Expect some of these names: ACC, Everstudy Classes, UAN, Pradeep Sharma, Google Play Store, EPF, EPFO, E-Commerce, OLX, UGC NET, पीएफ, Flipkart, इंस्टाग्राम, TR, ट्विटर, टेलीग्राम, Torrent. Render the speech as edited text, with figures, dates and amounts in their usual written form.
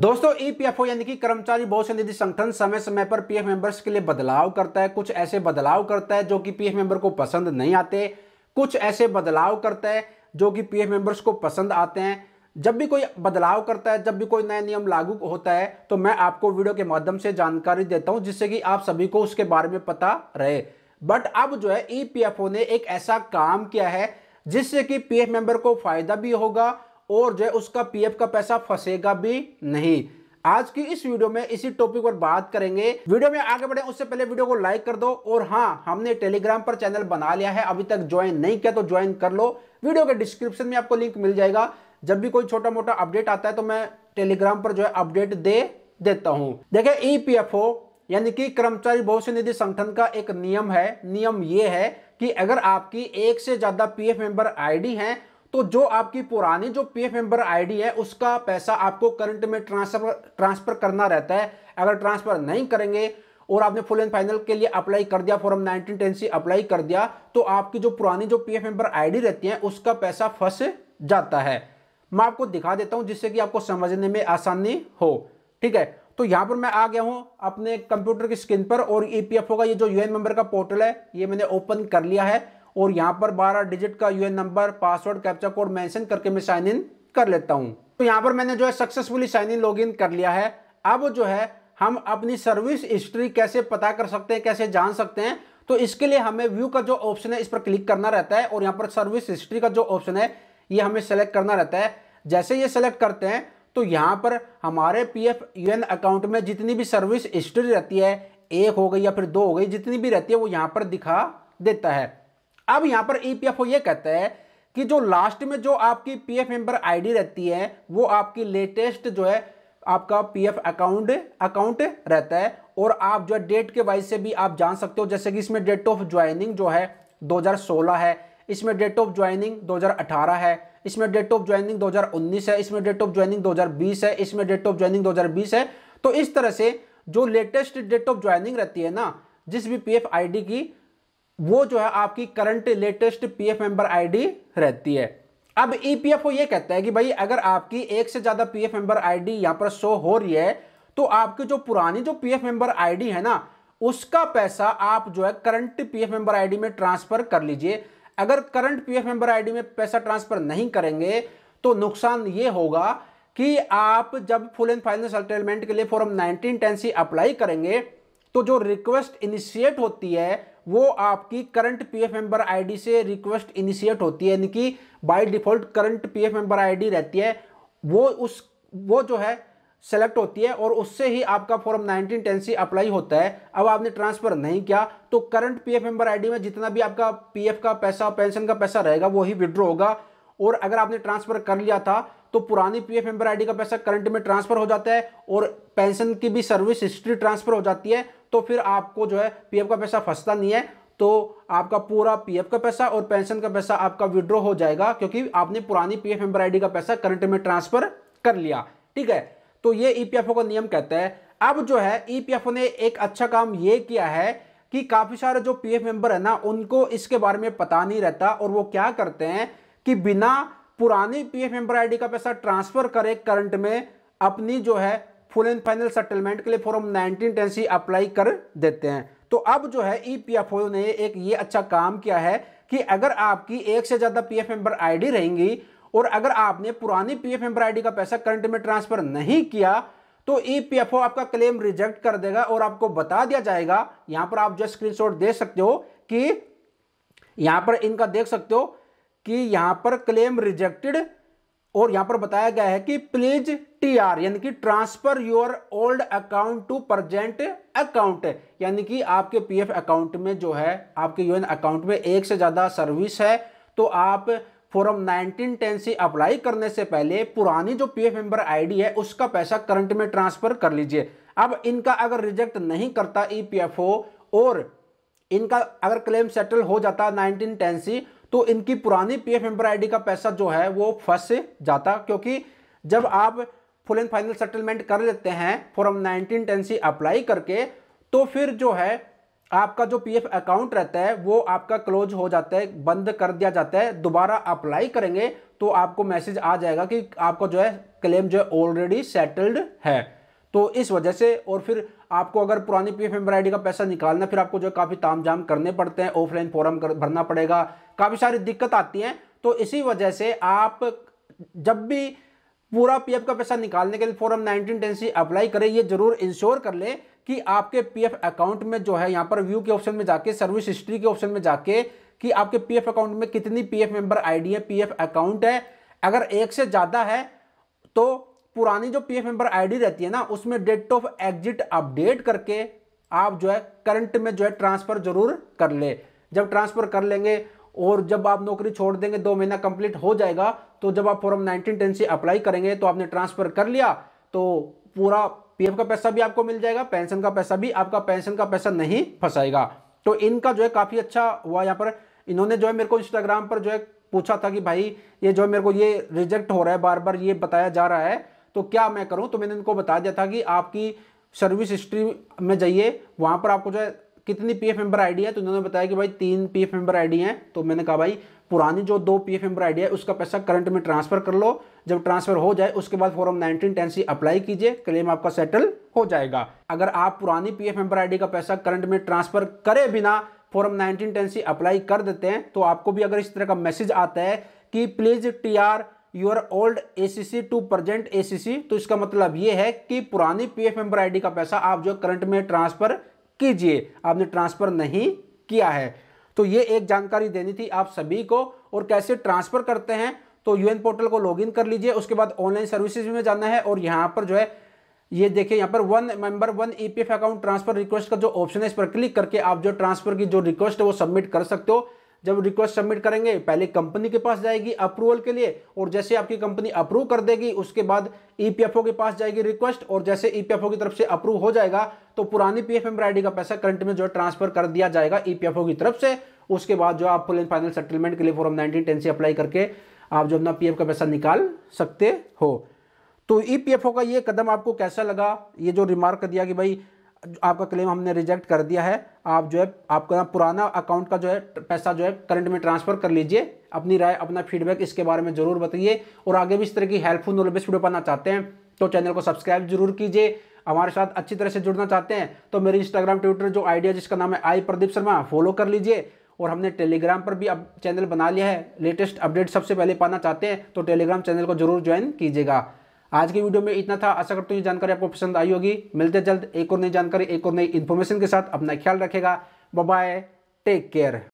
दोस्तों ईपीएफओ यानी कि कर्मचारी भविष्य निधि संगठन समय समय पर पीएफ मेंबर्स के लिए बदलाव करता है। कुछ ऐसे बदलाव करता है जो कि पीएफ मेंबर को पसंद नहीं आते, कुछ ऐसे बदलाव करता है जो कि पीएफ मेंबर्स को पसंद आते हैं। जब भी कोई बदलाव करता है, जब भी कोई नया नियम लागू होता है, तो मैं आपको वीडियो के माध्यम से जानकारी देता हूं जिससे कि आप सभी को उसके बारे में पता रहे। बट अब जो है ईपीएफओ ने एक ऐसा काम किया है जिससे कि पीएफ मेंबर को फायदा भी होगा और जो है उसका पीएफ का पैसा फंसेगा भी नहीं। आज की इस वीडियो में इसी टॉपिक पर बात करेंगे। वीडियो में आगे बढ़े उससे पहले वीडियो को लाइक कर दो, और हाँ, हमने टेलीग्राम पर चैनल बना लिया है, अभी तक ज्वाइन नहीं किया तो ज्वाइन कर लो। वीडियो के डिस्क्रिप्शन में आपको लिंक मिल जाएगा। जब भी कोई छोटा मोटा अपडेट आता है तो मैं टेलीग्राम पर जो है अपडेट दे देता हूं। देखिए, ईपीएफओ यानी कि कर्मचारी भविष्य निधि संगठन का एक नियम है। नियम यह है कि अगर आपकी एक से ज्यादा पीएफ मेंबर आईडी है तो जो आपकी पुरानी जो पीएफ मेंबर आईडी है उसका पैसा आपको करंट में ट्रांसफर करना रहता है। अगर ट्रांसफर नहीं करेंगे और आपने फुल एंड फाइनल के लिए अप्लाई कर दिया, फॉर्म 1910 सी अप्लाई कर दिया, तो आपकी जो पुरानी जो पीएफ मेंबर आईडी रहती है उसका पैसा फंस जाता है। मैं आपको दिखा देता हूं जिससे कि आपको समझने में आसानी हो। ठीक है, तो यहाँ पर मैं आ गया हूँ अपने कंप्यूटर की स्क्रीन पर, और ईपीएफओ का ये जो यूएन मेंबर का पोर्टल है ये मैंने ओपन कर लिया है, और यहाँ पर 12 डिजिट का UAN number, password, captcha code mention करके मैं साइन इन कर लेता हूँ। तो यहाँ पर मैंने जो है सक्सेसफुली साइन इन लॉगिन कर लिया है। अब जो है हम अपनी सर्विस हिस्ट्री कैसे पता कर सकते हैं, कैसे जान सकते हैं, तो इसके लिए हमें व्यू का जो ऑप्शन है इस पर क्लिक करना रहता है, और यहाँ पर सर्विस हिस्ट्री का जो ऑप्शन है ये हमें सेलेक्ट करना रहता है। जैसे ये सेलेक्ट करते हैं तो यहाँ पर हमारे पीएफ यूएन अकाउंट में जितनी भी सर्विस हिस्ट्री रहती है, एक हो गई या फिर दो हो गई, जितनी भी रहती है वो यहाँ पर दिखा देता है। अब यहाँ पर ईपीएफओ ये कहता है कि जो लास्ट में जो आपकी पीएफ मेंबर आईडी रहती है वो आपकी लेटेस्ट जो है आपका पीएफ अकाउंट रहता है, और आप जो है डेट के वाइज से भी आप जान सकते हो। जैसे कि इसमें डेट ऑफ ज्वाइनिंग जो है 2016 है, इसमें डेट ऑफ ज्वाइनिंग 2018 है, इसमें डेट ऑफ ज्वाइनिंग 2019 है, इसमें डेट ऑफ ज्वाइनिंग 2020 है, इसमें डेट ऑफ ज्वाइनिंग 2020 है। तो इस तरह से जो लेटेस्ट डेट ऑफ ज्वाइनिंग रहती है ना जिस भी पीएफ आईडी की, वो जो है आपकी current latest पीएफ member ID रहती है। अब ईपीएफओ ये कहता है कि भाई अगर आपकी एक से ज्यादा पीएफ मेंबर आईडी यहाँ पर शो हो रही है तो आपकी जो पुरानी जो पीएफ मेंबर आईडी है ना उसका पैसा आप जो है करंट पीएफ मेंबर आईडी में ट्रांसफर कर लीजिए। अगर करंट पीएफ मेंबर आईडी में पैसा ट्रांसफर नहीं करेंगे तो नुकसान ये होगा कि आप जब फुल एंड फाइनल सेटलमेंट के लिए फॉर्म 1910 सी अप्लाई करेंगे तो जो रिक्वेस्ट इनिशिएट होती है वो आपकी करंट पीएफ मेंबर आईडी से रिक्वेस्ट इनिशिएट होती है, यानी कि by default current पीएफ member ID रहती है वो जो है सेलेक्ट होती है, और उससे ही आपका फॉर्म 1910 सी अप्लाई होता है। अब आपने ट्रांसफर नहीं किया तो करंट पीएफ मेंबर आईडी में जितना भी आपका पीएफ का पैसा, पेंशन का पैसा रहेगा वो ही विड्रॉ होगा, और अगर आपने ट्रांसफर कर लिया था तो पुरानी पीएफ मेंबर आईडी का पैसा करंट में ट्रांसफर हो जाता है और पेंशन की भी सर्विस हिस्ट्री ट्रांसफर हो जाती है। तो फिर आपको जो है पीएफ का पैसा फंसता नहीं है, तो आपका पूरा पीएफ का पैसा और पेंशन का पैसा आपका विड्रॉ हो जाएगा, क्योंकि आपने पुरानी पीएफ मेंबर आईडी का पैसा करंट में ट्रांसफर कर लिया। ठीक है, तो ये ईपीएफओ का नियम कहता है। अब जो है ईपीएफओ ने एक अच्छा काम ये किया है कि काफी सारे जो पीएफ मेंबर है ना उनको इसके बारे में पता नहीं रहता, और वो क्या करते हैं कि बिना पुरानी पीएफ मेंबर आईडी का पैसा ट्रांसफर करे करंट में अपनी जो है फुल एंड फाइनल सेटलमेंट के लिए फॉर्म 1910 सी अप्लाई कर देते हैं। तो अब जो है ईपीएफओ ने एक ये अच्छा काम किया है कि अगर आपकी एक से ज्यादा पीएफ मेंबर आईडी रहेंगी और अगर आपने पुरानी पीएफ मेंबर आईडी का पैसा करंट में ट्रांसफर नहीं किया तो ईपीएफओ आपका क्लेम रिजेक्ट कर देगा, और आपको बता दिया जाएगा। यहां पर आप जो स्क्रीनशॉट दे सकते हो कि यहां पर इनका देख सकते हो कि यहां पर क्लेम रिजेक्टेड, और यहां पर बताया गया है कि प्लीज टीआर यानी कि transfer your old account to present account, यानी कि आपके पीएफ अकाउंट में जो है आपके यूएन अकाउंट में एक से ज्यादा सर्विस है तो आप फॉर्म 1910 से अप्लाई करने से पहले पुरानी जो पीएफ मेंबर आईडी है उसका पैसा करंट में ट्रांसफर कर लीजिए। अब इनका अगर रिजेक्ट नहीं करता ईपीएफओ और इनका अगर क्लेम सेटल हो जाता 1910 से, तो इनकी पुरानी पीएफ मेंबर आईडी का पैसा जो है वो फंस जाता, क्योंकि जब आप फुल एंड फाइनल सेटलमेंट कर लेते हैं फॉर्म 1910 से अप्लाई करके तो फिर जो है आपका जो पीएफ अकाउंट रहता है वो आपका क्लोज हो जाता है, बंद कर दिया जाता है। दोबारा अप्लाई करेंगे तो आपको मैसेज आ जाएगा कि आपका जो है क्लेम जो है ऑलरेडी सेटल्ड है। तो इस वजह से, और फिर आपको अगर पुरानी पीएफ मेंबर आईडी का पैसा निकालना, फिर आपको जो है काफ़ी ताम झाम करने पड़ते हैं, ऑफलाइन फॉर्म भरना पड़ेगा, काफ़ी सारी दिक्कत आती हैं। तो इसी वजह से आप जब भी पूरा पीएफ का पैसा निकालने के लिए फॉर्म 1910 सी अप्लाई करें, ये जरूर इंश्योर कर लें कि आपके पीएफ अकाउंट में जो है यहाँ पर व्यू के ऑप्शन में जाके, सर्विस हिस्ट्री के ऑप्शन में जाके, कि आपके पीएफ अकाउंट में कितनी पीएफ मेंबर आईडी है, पीएफ अकाउंट है। अगर एक से ज़्यादा है तो पुरानी जो पीएफ मेंबर आईडी रहती है ना, उसमें डेट ऑफ एग्जिट अपडेट करके आप जो है करंट में जो है ट्रांसफ़र जरूर कर लें। जब ट्रांसफ़र कर लेंगे और जब आप नौकरी छोड़ देंगे, 2 महीना कंप्लीट हो जाएगा, तो जब आप फॉर्म 1910 से अप्लाई करेंगे तो आपने ट्रांसफ़र कर लिया, तो पूरा पीएफ का पैसा भी आपको मिल जाएगा, पेंशन का पैसा भी, आपका पेंशन का पैसा नहीं फंसाएगा। तो इनका जो है काफ़ी अच्छा हुआ। यहाँ पर इन्होंने जो है मेरे को इंस्टाग्राम पर जो है पूछा था कि भाई ये जो है मेरे को ये रिजेक्ट हो रहा है, बार बार ये बताया जा रहा है, तो क्या मैं करूँ। तो मैंने इनको बता दिया था कि आपकी सर्विस हिस्ट्री में जाइए, वहाँ पर आपको जो है कितनी पीएफ मेंबर आईडी है। तो उन्होंने बताया कि भाई 3 पीएफ मेंबर आईडी हैं। तो मैंने कहा भाई पुरानी जो 2 पीएफ मेंबर आईडी है उसका पैसा करंट में ट्रांसफर कर लो, जब ट्रांसफर हो जाए उसके बाद फॉर्म 1910 सी अप्लाई कीजिए, क्लेम आपका सेटल हो जाएगा। अगर आप पुरानी पीएफ मेंबर आईडी का पैसा करंट में ट्रांसफर करे बिना फॉर्म 1910 सी अप्लाई कर देते हैं, तो आपको भी अगर इस तरह का मैसेज आता है कि please TR your old ACC to present ACC, तो इसका मतलब ये है कि पुरानी पीएफ मेंबर आईडी का पैसा आप जो करंट में ट्रांसफर कीजिए, आपने ट्रांसफर नहीं किया है। तो ये एक जानकारी देनी थी आप सभी को। और कैसे ट्रांसफर करते हैं, तो यूएन पोर्टल को लॉगिन कर लीजिए, उसके बाद ऑनलाइन सर्विसेज में जाना है और यहाँ पर जो है ये देखिए, यहाँ पर 1 member 1 EPF account transfer request का जो ऑप्शन है, इस पर क्लिक करके आप जो ट्रांसफर की जो रिक्वेस्ट है वो सबमिट कर सकते हो। जब रिक्वेस्ट सबमिट करेंगे पहले कंपनी के पास जाएगी अप्रूवल के लिए, और जैसे आपकी कंपनी अप्रूव कर देगी उसके बाद EPFO के पास जाएगी रिक्वेस्ट, और जैसे EPFO की तरफ से अप्रूव हो जाएगा तो पुरानी पीएफ मेंबर आईडी का पैसा करंट में जो है ट्रांसफर कर दिया जाएगा EPFO की तरफ से। उसके बाद जो आप फुल एंड फाइनल सेटलमेंट के लिए फॉर्म 1910 से अप्लाई करके आप जो अपना पीएफ का पैसा निकाल सकते हो। तो EPFO का ये कदम आपको कैसा लगा, ये जो रिमार्क दिया कि भाई आपका क्लेम हमने रिजेक्ट कर दिया है, आप जो है आपका पुराना अकाउंट का जो है पैसा जो है करंट में ट्रांसफर कर लीजिए। अपनी राय, अपना फीडबैक इसके बारे में जरूर बताइए, और आगे भी इस तरह की हेल्पफुल नॉलेज बेस्ड वीडियो पाना चाहते हैं तो चैनल को सब्सक्राइब जरूर कीजिए। हमारे साथ अच्छी तरह से जुड़ना चाहते हैं तो मेरी इंस्टाग्राम, ट्विटर जो आईडी है जिसका नाम है I Pradeep Sharma, फॉलो कर लीजिए। और हमने टेलीग्राम पर भी अब चैनल बना लिया है, लेटेस्ट अपडेट सबसे पहले पाना चाहते हैं तो टेलीग्राम चैनल को जरूर ज्वाइन कीजिएगा। आज की वीडियो में इतना था, आशा करता हूँ ये जानकारी आपको पसंद आई होगी। मिलते जल्द एक और नई जानकारी, एक और नई इन्फॉर्मेशन के साथ। अपना ख्याल रखेगा, बाय, टेक केयर।